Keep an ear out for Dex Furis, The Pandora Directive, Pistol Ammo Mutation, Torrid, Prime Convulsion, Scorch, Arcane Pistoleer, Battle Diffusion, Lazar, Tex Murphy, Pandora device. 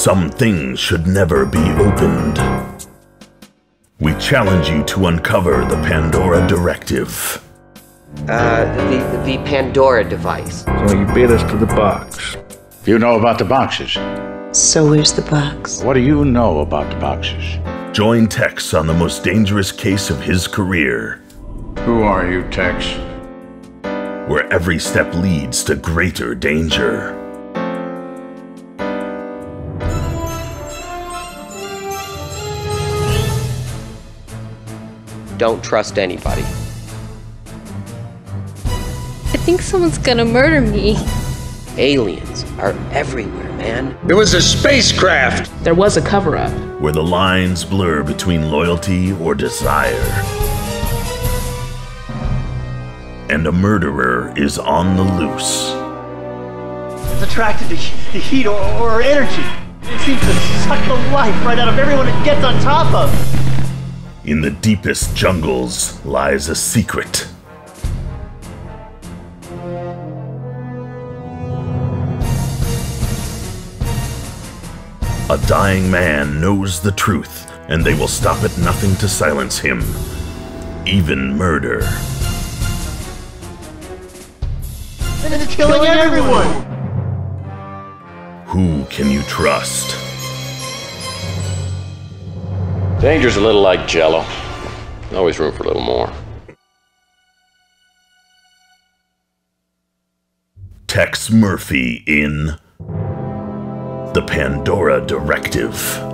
Some things should never be opened. We challenge you to uncover the Pandora Directive. The Pandora device. So you beat us to the box. You know about the boxes. So where's the box? What do you know about the boxes? Join Tex on the most dangerous case of his career. Who are you, Tex? Where every step leads to greater danger. Don't trust anybody. I think someone's gonna murder me. Aliens are everywhere, man. It was a spacecraft! There was a cover-up. Where the lines blur between loyalty or desire. And a murderer is on the loose. It's attracted to heat or energy. It seems to suck the life right out of everyone it gets on top of. In the deepest jungles lies a secret. A dying man knows the truth, and they will stop at nothing to silence him, even murder. And it's killing everyone! Who can you trust? Danger's a little like Jell-O. Always room for a little more. Tex Murphy in The Pandora Directive.